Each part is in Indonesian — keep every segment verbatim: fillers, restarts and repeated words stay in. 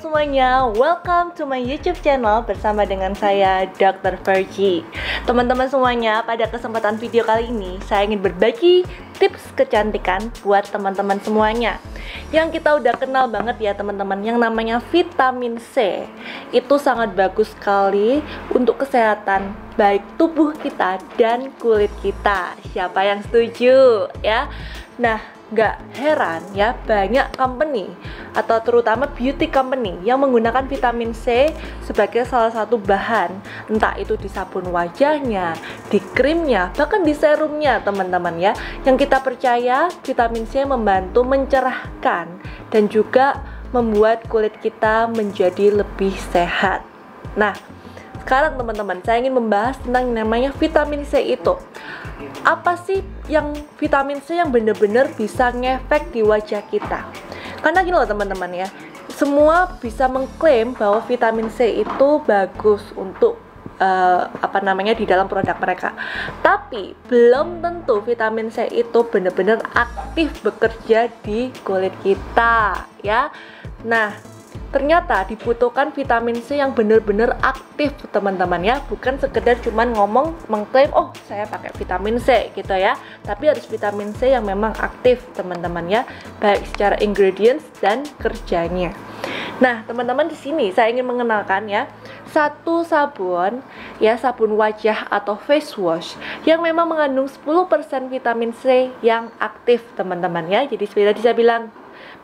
semuanya, welcome to my YouTube channel bersama dengan saya dokter Fergie. Teman-teman semuanya, pada kesempatan video kali ini saya ingin berbagi tips kecantikan buat teman-teman semuanya. Yang kita udah kenal banget ya teman-teman, yang namanya vitamin C itu sangat bagus sekali untuk kesehatan baik tubuh kita dan kulit kita. Siapa yang setuju ya? Nah, nggak heran ya, banyak company atau terutama beauty company yang menggunakan vitamin C sebagai salah satu bahan, entah itu di sabun wajahnya, di krimnya, bahkan di serumnya teman-teman ya. Yang kita percaya vitamin C membantu mencerahkan dan juga membuat kulit kita menjadi lebih sehat. Nah, sekarang teman-teman saya ingin membahas tentang yang namanya vitamin C itu. Apa sih yang vitamin C yang bener-bener bisa ngefek di wajah kita? Karena gini loh teman-teman ya, semua bisa mengklaim bahwa vitamin C itu bagus untuk uh, apa namanya di dalam produk mereka. Tapi belum tentu vitamin C itu bener-bener aktif bekerja di kulit kita ya. Nah, ternyata dibutuhkan vitamin C yang benar-benar aktif teman-teman ya, bukan sekedar cuman ngomong mengklaim oh saya pakai vitamin C gitu ya, tapi harus vitamin C yang memang aktif teman-teman ya, baik secara ingredients dan kerjanya. Nah teman-teman, di sini saya ingin mengenalkan ya satu sabun ya, sabun wajah atau face wash yang memang mengandung sepuluh persen vitamin C yang aktif teman-teman ya. Jadi seperti tadi saya bilang,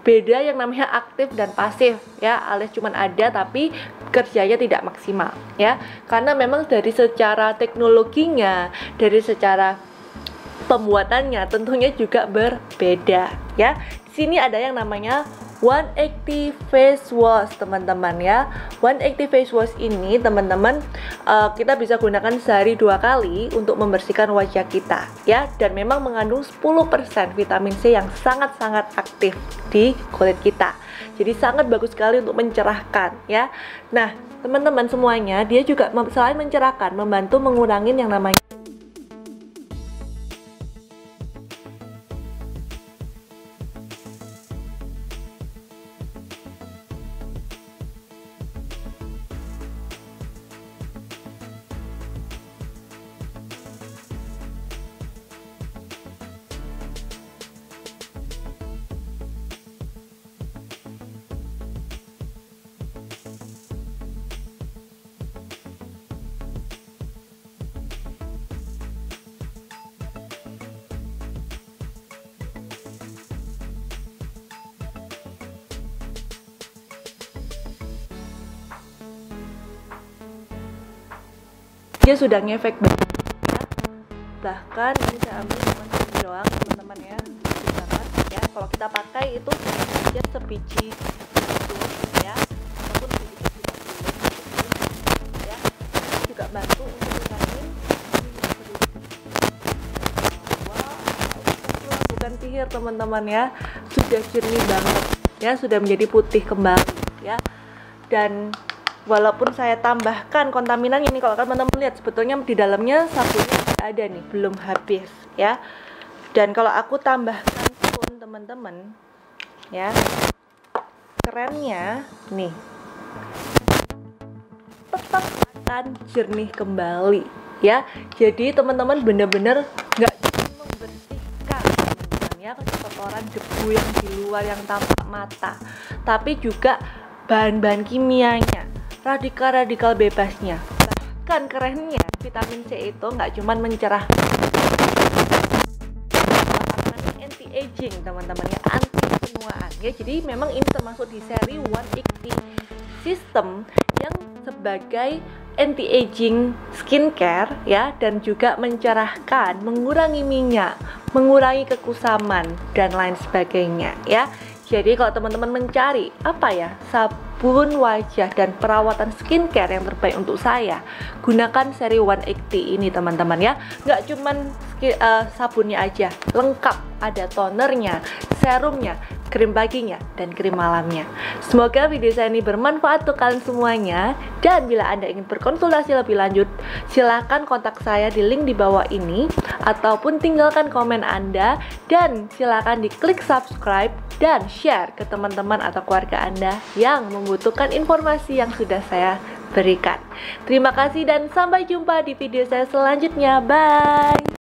beda yang namanya aktif dan pasif ya, alias cuman ada tapi kerjanya tidak maksimal ya, karena memang dari secara teknologinya, dari secara pembuatannya tentunya juga berbeda ya. Di sini ada yang namanya One Active Face Wash teman-teman ya. One Active Face Wash ini teman-teman uh, kita bisa gunakan sehari dua kali untuk membersihkan wajah kita ya, dan memang mengandung sepuluh persen vitamin C yang sangat-sangat aktif di kulit kita. Jadi sangat bagus sekali untuk mencerahkan ya. Nah teman-teman semuanya, dia juga selain mencerahkan membantu mengurangi yang namanya dia sudah ngefek banget ya. Bahkan ini saya ambil cuma segini doang teman-teman ya, bagus banget ya. Kalau kita pakai itu ya sebiji ya, ataupun sedikit juga ya, juga bantu untuk mengurangi wow, bukan sihir teman-teman ya, sudah jernih banget ya, sudah menjadi putih kembali ya. Dan walaupun saya tambahkan kontaminan ini, kalau teman-teman lihat sebetulnya di dalamnya sabunnya ada nih, belum habis ya. Dan kalau aku tambahkan pun teman-teman ya, kerennya nih tetap akan jernih kembali ya. Jadi teman-teman bener-bener nggak cuma membersihkan teman-teman ya kotoran debu yang di luar yang tampak mata, tapi juga bahan-bahan kimianya, radikal-radikal bebasnya. Bahkan kerennya vitamin C itu nggak cuman mencerahkan, anti aging teman-teman ya, anti penuaan ya. Jadi memang ini termasuk di seri One Active System yang sebagai anti aging skincare ya, dan juga mencerahkan, mengurangi minyak, mengurangi kekusaman dan lain sebagainya ya. Jadi kalau teman-teman mencari apa ya sabun wajah dan perawatan skincare yang terbaik untuk saya, gunakan seri one eighty ini teman-teman ya. Nggak cuman uh, sabunnya aja, lengkap, ada tonernya, serumnya, krim paginya, dan krim malamnya. Semoga video saya ini bermanfaat untuk kalian semuanya. Dan bila Anda ingin berkonsultasi lebih lanjut, silahkan kontak saya di link di bawah ini, ataupun tinggalkan komen Anda, dan silahkan diklik subscribe dan share ke teman-teman atau keluarga Anda yang membutuhkan informasi yang sudah saya berikan. Terima kasih dan sampai jumpa di video saya selanjutnya. Bye!